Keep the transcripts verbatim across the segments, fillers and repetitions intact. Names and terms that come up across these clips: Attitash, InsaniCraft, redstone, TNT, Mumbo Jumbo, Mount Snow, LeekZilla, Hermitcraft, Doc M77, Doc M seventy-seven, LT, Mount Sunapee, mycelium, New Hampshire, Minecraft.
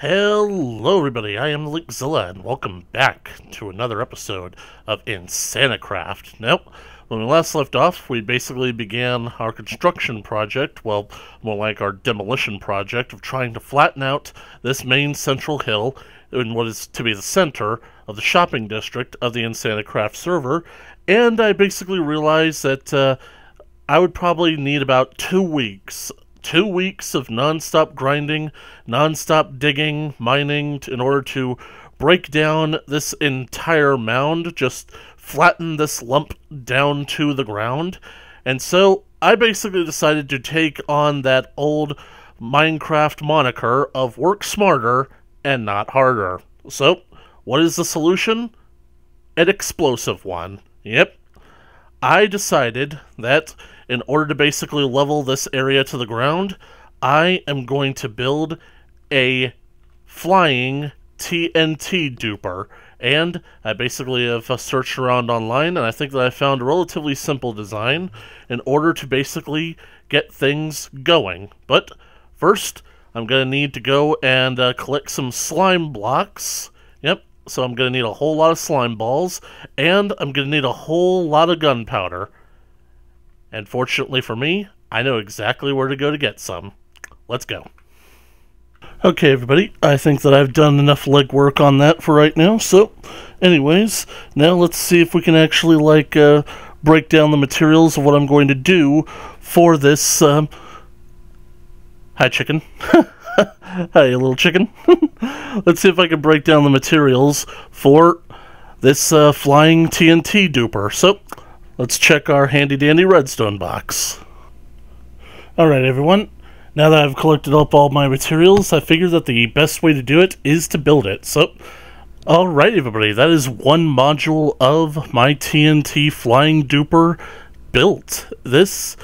Hello everybody, I am LeekZilla, and welcome back to another episode of InsaniCraft. Nope, when we last left off, we basically began our construction project, well, more like our demolition project, of trying to flatten out this main central hill in what is to be the center of the shopping district of the InsaniCraft server, and I basically realized that uh, I would probably need about two weeks Two weeks of non-stop grinding, non-stop digging, mining, in order to break down this entire mound, just flatten this lump down to the ground. And so I basically decided to take on that old Minecraft moniker of work smarter and not harder. So, what is the solution? An explosive one. Yep. I decided that in order to basically level this area to the ground, I am going to build a flying T N T duper. And I basically have searched around online, and I think that I found a relatively simple design in order to basically get things going. But first, I'm going to need to go and uh, collect some slime blocks. Yep. So I'm going to need a whole lot of slime balls, and I'm going to need a whole lot of gunpowder. And fortunately for me, I know exactly where to go to get some. Let's go. Okay, everybody, I think that I've done enough legwork on that for right now. So, anyways, now let's see if we can actually, like, uh, break down the materials of what I'm going to do for this, um... Hi, chicken. Hi, you little chicken. Let's see if I can break down the materials for this uh, flying T N T duper. So, let's check our handy-dandy redstone box. Alright, everyone. Now that I've collected up all my materials, I figure that the best way to do it is to build it. So, alright, everybody. That is one module of my T N T flying duper built. This...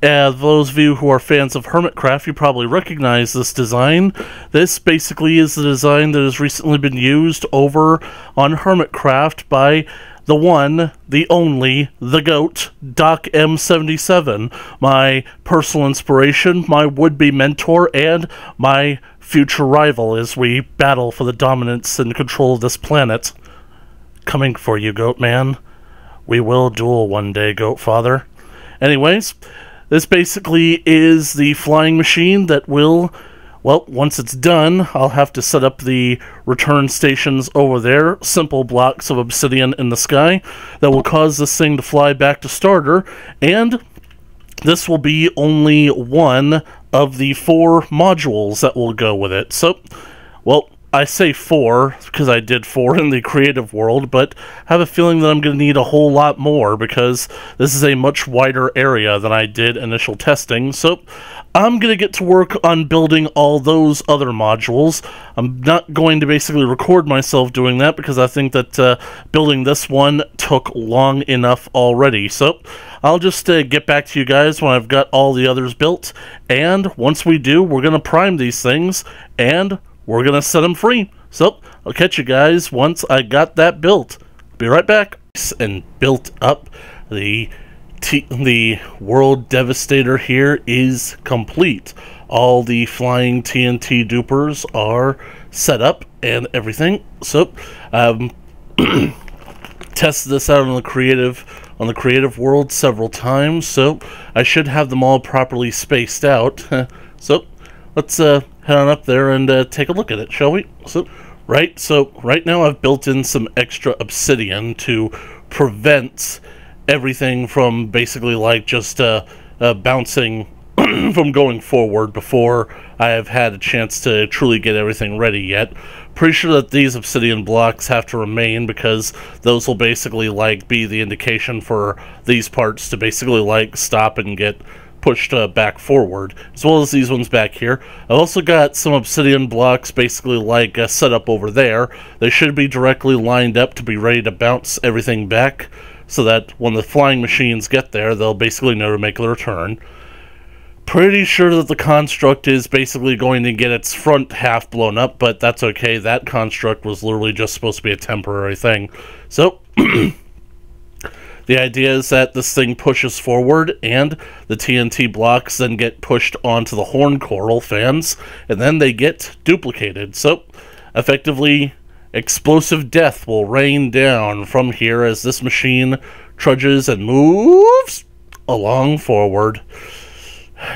Uh, those of you who are fans of Hermitcraft, you probably recognize this design. This basically is the design that has recently been used over on Hermitcraft by the one, the only, the GOAT, Doc M seventy-seven, my personal inspiration, my would-be mentor, and my future rival as we battle for the dominance and control of this planet. Coming for you, Goat Man. We will duel one day, Goat Father. Anyways... this basically is the flying machine that will, well, once it's done, I'll have to set up the return stations over there, simple blocks of obsidian in the sky, that will cause this thing to fly back to starter, and this will be only one of the four modules that will go with it. So, well, I say four because I did four in the creative world, but I have a feeling that I'm going to need a whole lot more because this is a much wider area than I did initial testing. So I'm going to get to work on building all those other modules. I'm not going to basically record myself doing that because I think that uh, building this one took long enough already. So I'll just uh, get back to you guys when I've got all the others built. And once we do, we're going to prime these things and... we're going to set them free. So, I'll catch you guys once I got that built. Be right back. And built up, the t the World Devastator here is complete. All the flying T N T dupers are set up and everything. So, um, tested this out on the creative on the creative world several times. So, I should have them all properly spaced out. So, let's... uh. head on up there and uh, take a look at it, shall we? So, right, so right now I've built in some extra obsidian to prevent everything from basically like just uh, uh, bouncing from going forward before I have had a chance to truly get everything ready yet. Pretty sure that these obsidian blocks have to remain because those will basically like be the indication for these parts to basically like stop and get pushed uh, back forward, as well as these ones back here. I've also got some obsidian blocks basically like uh, set up over there. They should be directly lined up to be ready to bounce everything back so that when the flying machines get there, they'll basically know to make the return. Pretty sure that the construct is basically going to get its front half blown up, but that's okay. That construct was literally just supposed to be a temporary thing. So... The idea is that this thing pushes forward and the T N T blocks then get pushed onto the horn coral fans, and then they get duplicated. So effectively, explosive death will rain down from here as this machine trudges and moves along forward.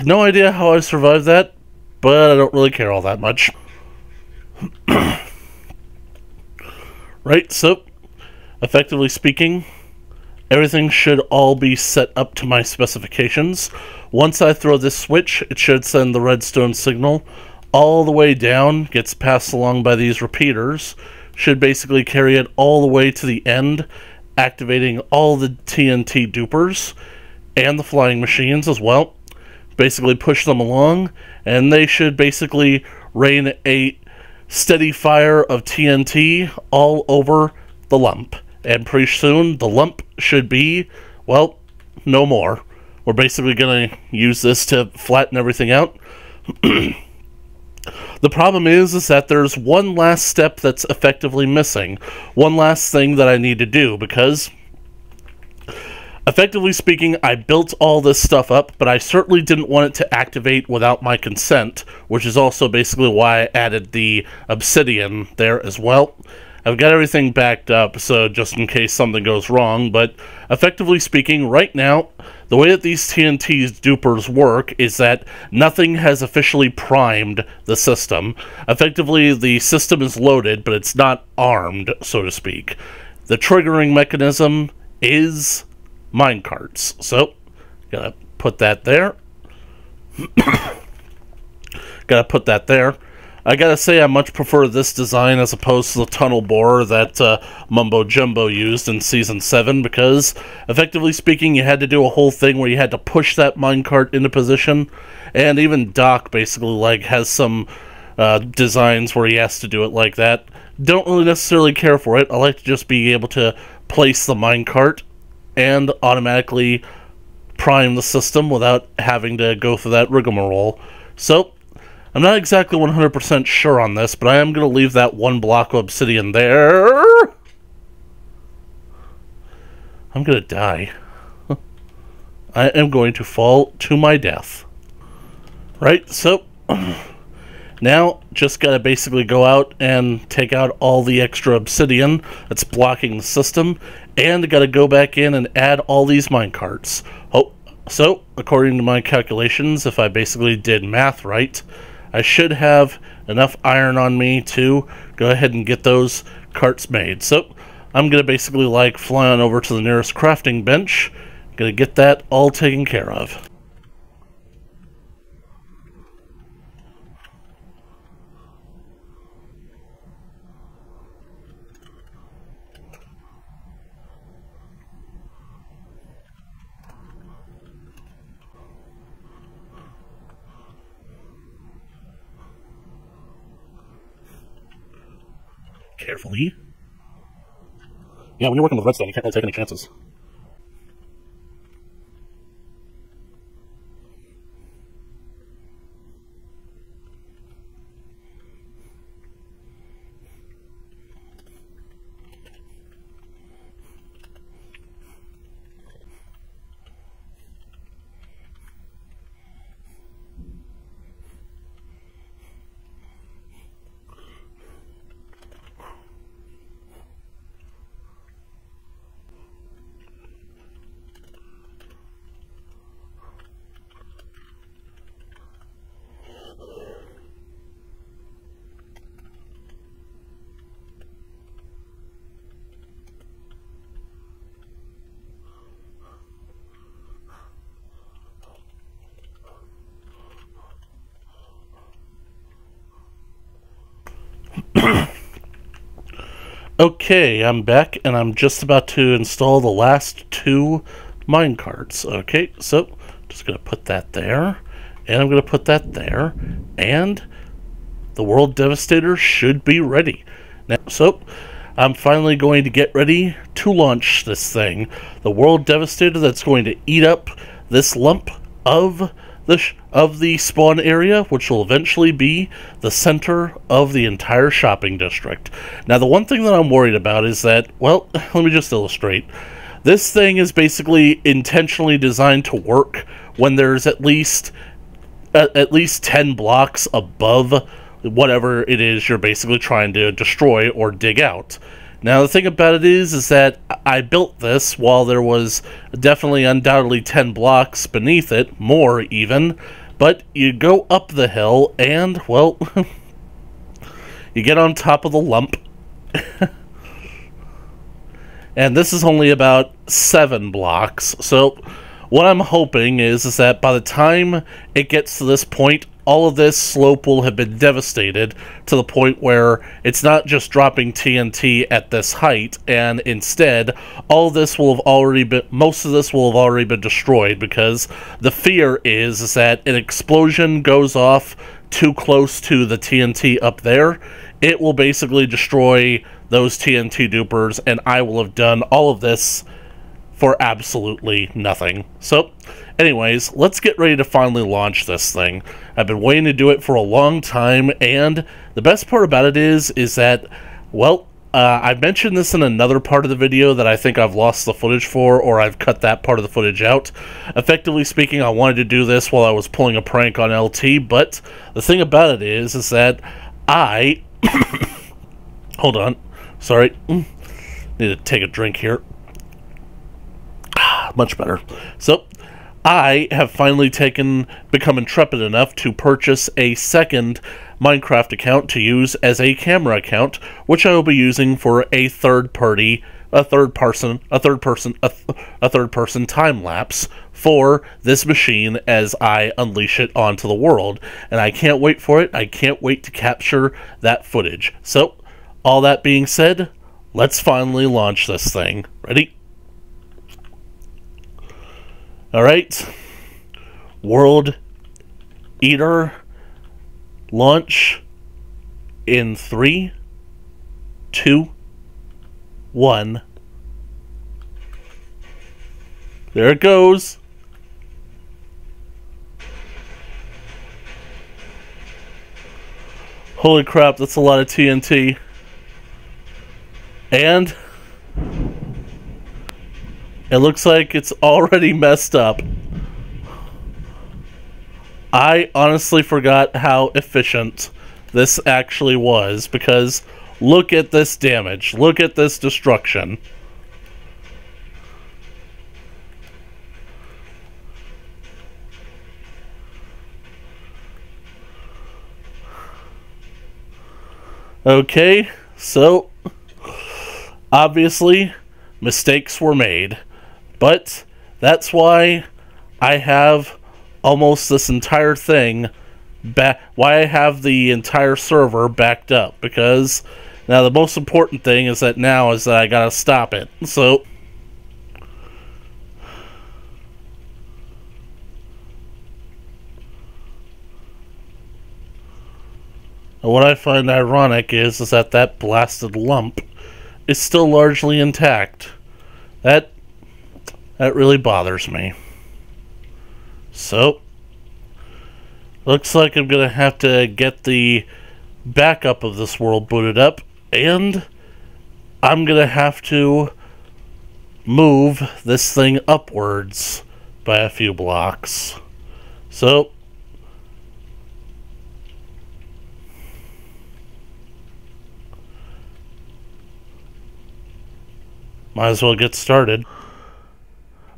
No idea how I survived that, but I don't really care all that much. Right, so effectively speaking, everything should all be set up to my specifications. Once I throw this switch, it should send the redstone signal all the way down, gets passed along by these repeaters, should basically carry it all the way to the end, activating all the T N T dupers and the flying machines as well. Basically push them along, and they should basically rain a steady fire of T N T all over the lump. And pretty soon, the lump should be, well, no more. We're basically going to use this to flatten everything out. The problem is, is that there's one last step that's effectively missing. One last thing that I need to do, because effectively speaking, I built all this stuff up, but I certainly didn't want it to activate without my consent, which is also basically why I added the obsidian there as well. I've got everything backed up, so just in case something goes wrong, but effectively speaking, right now, the way that these T N T dupers work is that nothing has officially primed the system. Effectively, the system is loaded, but it's not armed, so to speak. The triggering mechanism is minecarts. So, gotta put that there. Gotta put that there. I gotta say, I much prefer this design as opposed to the tunnel borer that uh, Mumbo Jumbo used in Season seven, because, effectively speaking, you had to do a whole thing where you had to push that minecart into position, and even Doc basically like has some uh, designs where he has to do it like that. Don't really necessarily care for it. I like to just be able to place the minecart and automatically prime the system without having to go through that rigmarole. So, I'm not exactly one hundred percent sure on this, but I am going to leave that one block of obsidian there. I'm going to die. I am going to fall to my death. Right, so now just got to basically go out and take out all the extra obsidian that's blocking the system, and got to go back in and add all these minecarts. Oh, so according to my calculations, if I basically did math right, I should have enough iron on me to go ahead and get those carts made. So I'm gonna basically like fly on over to the nearest crafting bench, gonna get that all taken care of. Carefully. Yeah, when you're working with redstone, you can't really take any chances. Okay, I'm back, and I'm just about to install the last two minecarts. Okay, so just going to put that there, and I'm going to put that there, and the World Devastator should be ready. Now, so I'm finally going to get ready to launch this thing. The World Devastator that's going to eat up this lump of the, sh of the spawn area, which will eventually be the center of the entire shopping district. Now, the one thing that I'm worried about is that, well, let me just illustrate. This thing is basically intentionally designed to work when there's at least at, at least ten blocks above whatever it is you're basically trying to destroy or dig out. Now, the thing about it is, is that I built this while there was definitely undoubtedly ten blocks beneath it, more even, but you go up the hill and, well, you get on top of the lump. And this is only about seven blocks, so what I'm hoping is, is that by the time it gets to this point, all of this slope will have been devastated to the point where it's not just dropping T N T at this height, and instead all of this will have already been, most of this will have already been destroyed, because the fear is, is that an explosion goes off too close to the T N T up there, it will basically destroy those T N T dupers, and I will have done all of this for absolutely nothing. So anyways, let's get ready to finally launch this thing. I've been waiting to do it for a long time, and the best part about it is, is that, well, uh, I mentioned this in another part of the video that I think I've lost the footage for, or I've cut that part of the footage out. Effectively speaking, I wanted to do this while I was pulling a prank on L T, but the thing about it is, is that I... Hold on. Sorry. Need to take a drink here. Much better. So I have finally taken become intrepid enough to purchase a second Minecraft account to use as a camera account, which I will be using for a third party a third person a third person a, th a third person time lapse for this machine as I unleash it onto the world, and I can't wait for it. I can't wait to capture that footage. So all that being said, let's finally launch this thing. Ready? Alright, World Eater, launch in three, two, one. There it goes. Holy crap, that's a lot of T N T. And it looks like it's already messed up. I honestly forgot how efficient this actually was, because look at this damage. Look at this destruction. Okay, so obviously mistakes were made. But that's why I have almost this entire thing back, why I have the entire server backed up, because now the most important thing is that now is that I gotta stop it. So what I find ironic is, is that that blasted lump is still largely intact. That That really bothers me. So, looks like I'm going to have to get the backup of this world booted up, and I'm going to have to move this thing upwards by a few blocks. So, might as well get started.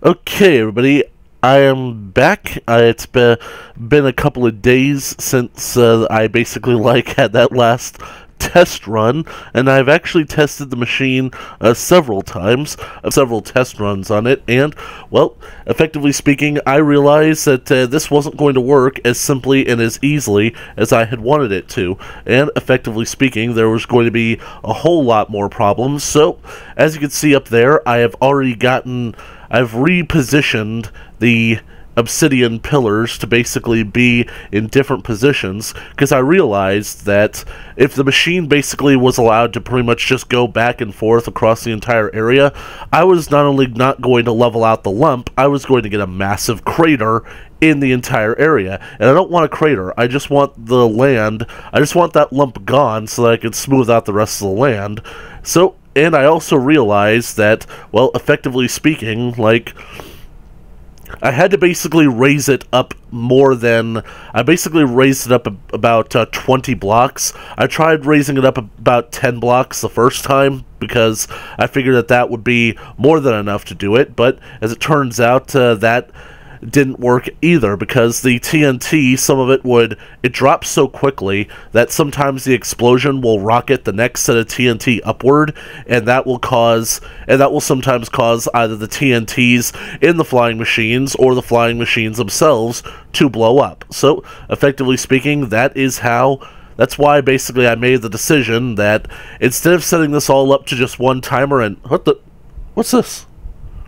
Okay, everybody, I am back. Uh, it's been, been a couple of days since uh, I basically, like, had that last test run, and I've actually tested the machine uh, several times, uh, several test runs on it, and, well, effectively speaking, I realized that uh, this wasn't going to work as simply and as easily as I had wanted it to, and effectively speaking, there was going to be a whole lot more problems. So, as you can see up there, I have already gotten... I've repositioned the obsidian pillars to basically be in different positions, because I realized that if the machine basically was allowed to pretty much just go back and forth across the entire area, I was not only not going to level out the lump, I was going to get a massive crater in the entire area. And I don't want a crater, I just want the land, I just want that lump gone so that I can smooth out the rest of the land. So And I also realized that, well, effectively speaking, like, I had to basically raise it up more than... I basically raised it up about uh, twenty blocks. I tried raising it up about ten blocks the first time because I figured that that would be more than enough to do it. But as it turns out, uh, that didn't work either, because the T N T, some of it would... It drops so quickly that sometimes the explosion will rocket the next set of T N T upward, and that will cause... And that will sometimes cause either the T N Ts in the flying machines or the flying machines themselves to blow up. So, effectively speaking, that is how... That's why, basically, I made the decision that instead of setting this all up to just one timer and... What the... What's this?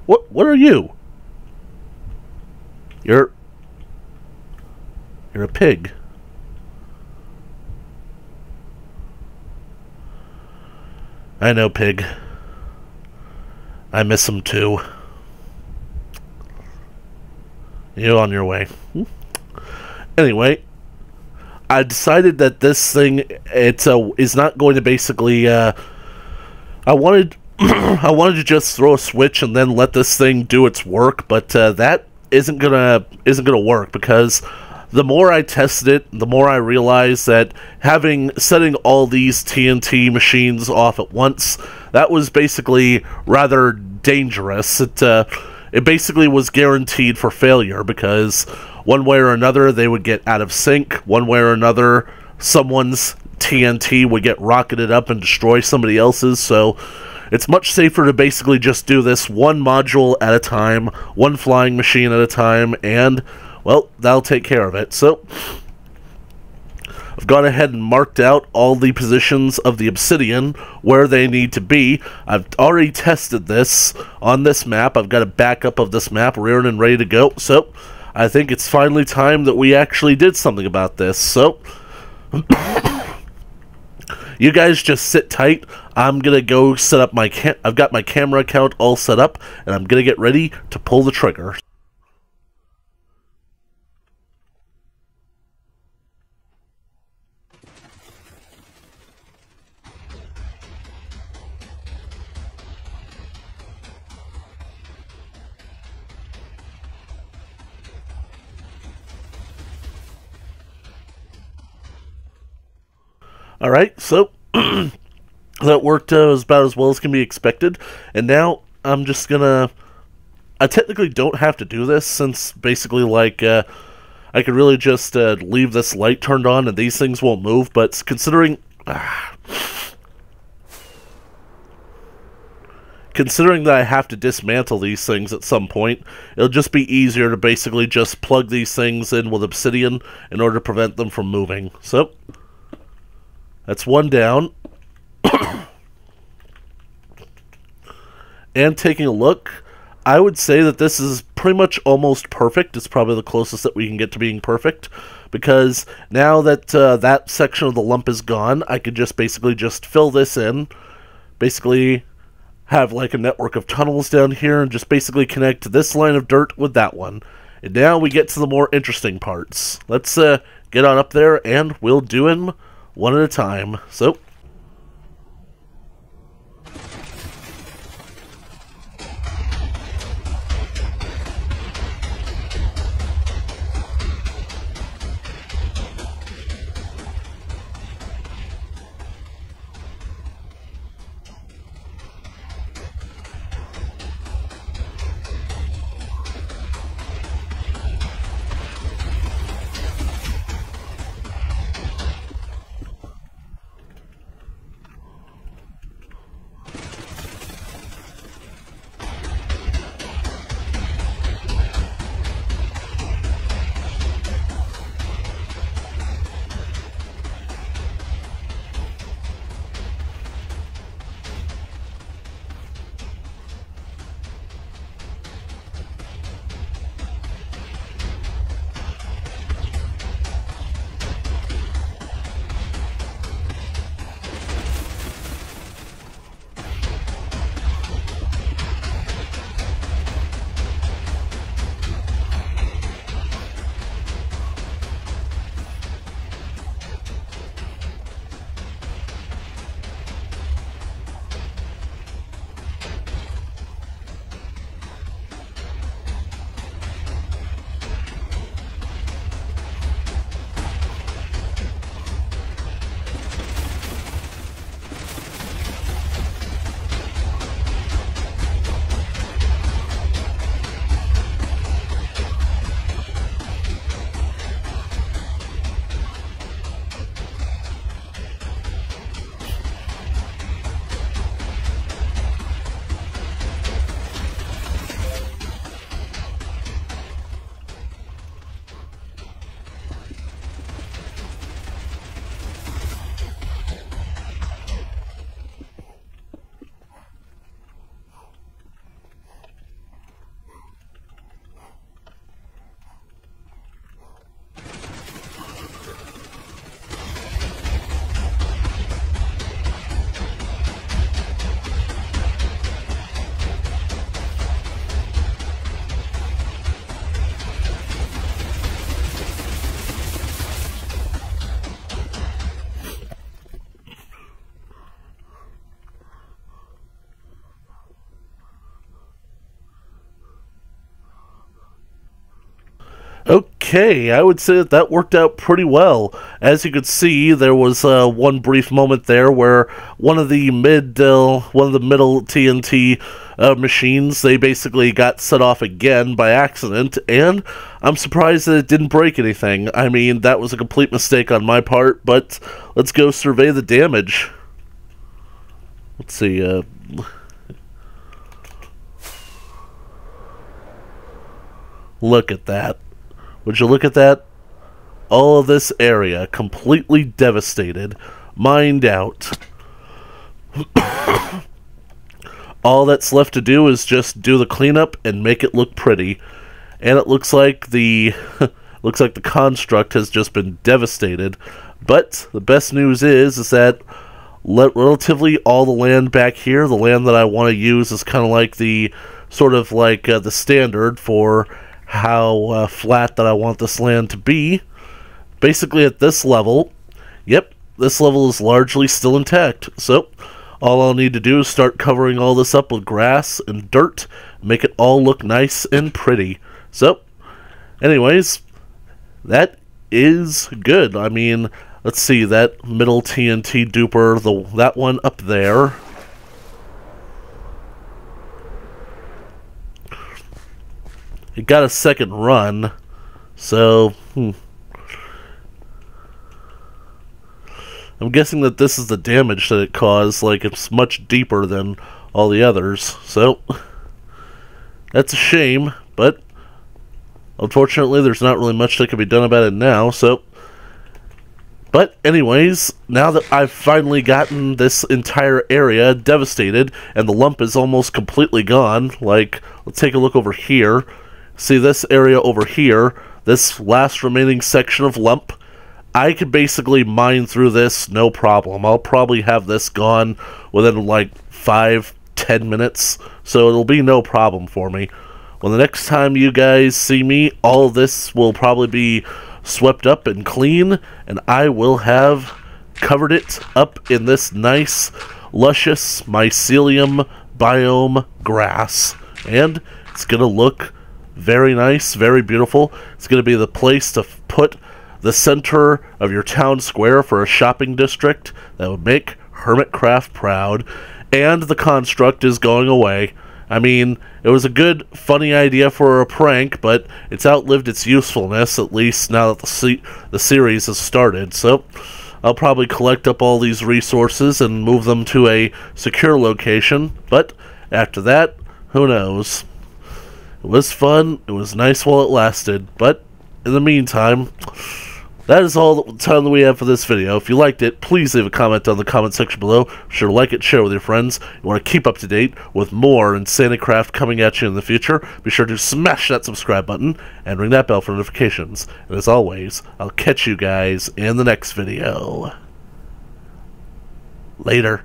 What, what are you? You're... You're a pig. I know, pig. I miss him, too. You're on your way. Anyway, I decided that this thing, it's a, is not going to basically... Uh, I wanted... I wanted to just throw a switch and then let this thing do its work, but uh, that... isn't gonna isn't gonna work, because the more I tested it, the more I realized that having setting all these T N T machines off at once, that was basically rather dangerous. It uh, it basically was guaranteed for failure, because one way or another they would get out of sync. One way or another, someone's T N T would get rocketed up and destroy somebody else's. So it's much safer to basically just do this one module at a time, one flying machine at a time, and, well, that'll take care of it. So, I've gone ahead and marked out all the positions of the obsidian, where they need to be. I've already tested this on this map. I've got a backup of this map rearing and ready to go. So, I think it's finally time that we actually did something about this. So... You guys just sit tight. I'm going to go set up my cam- I've got my camera account all set up, and I'm going to get ready to pull the trigger. Alright, so that worked uh, about as well as can be expected, and now I'm just gonna... I technically don't have to do this, since basically, like, uh, I could really just uh, leave this light turned on and these things won't move, but considering... Uh, considering that I have to dismantle these things at some point, it'll just be easier to basically just plug these things in with obsidian in order to prevent them from moving. So... that's one down. And taking a look, I would say that this is pretty much almost perfect. It's probably the closest that we can get to being perfect, because now that uh, that section of the lump is gone, I could just basically just fill this in, basically have like a network of tunnels down here, and just basically connect this line of dirt with that one. And now we get to the more interesting parts. Let's uh, get on up there, and we'll do him one at a time. So, Okay, I would say that that worked out pretty well. As you could see, there was uh, one brief moment there where one of the mid, uh, one of the middle T N T uh, machines, they basically got set off again by accident, and I'm surprised that it didn't break anything. I mean, that was a complete mistake on my part, but let's go survey the damage. Let's see, uh... look at that. Would you look at that? All of this area completely devastated. Mined out. All that's left to do is just do the cleanup and make it look pretty. And it looks like the looks like the construct has just been devastated. But the best news is is that Let relatively all the land back here, the land that I want to use is kind of like the sort of like uh, the standard for how uh, flat that I want this land to be. Basically at this level, yep, this level is largely still intact. So all I'll need to do is start covering all this up with grass and dirt, make it all look nice and pretty. So anyways, that is good. I mean, let's see, that middle T N T duper, the that one up there. It got a second run, so hmm. I'm guessing that this is the damage that it caused, like it's much deeper than all the others, so that's a shame, but unfortunately there's not really much that can be done about it now, so but anyways, now that I've finally gotten this entire area devastated, and the lump is almost completely gone, like, let's take a look over here. See this area over here, this last remaining section of lump, I could basically mine through this, no problem. I'll probably have this gone within like five, ten minutes, so it'll be no problem for me. When the next time you guys see me, all this will probably be swept up and clean, and I will have covered it up in this nice, luscious mycelium biome grass, and it's going to look very nice, very beautiful. It's going to be the place to put the center of your town square for a shopping district that would make Hermitcraft proud, and the construct is going away. I mean, it was a good, funny idea for a prank, but it's outlived its usefulness, at least now that the, se the series has started. So, I'll probably collect up all these resources and move them to a secure location, but after that, who knows? It was fun, it was nice while it lasted, but in the meantime, that is all the time that we have for this video. If you liked it, please leave a comment down in the comment section below. Be sure to like it, share with your friends. If you want to keep up to date with more InsaniCraft coming at you in the future, be sure to smash that subscribe button and ring that bell for notifications. And as always, I'll catch you guys in the next video. Later.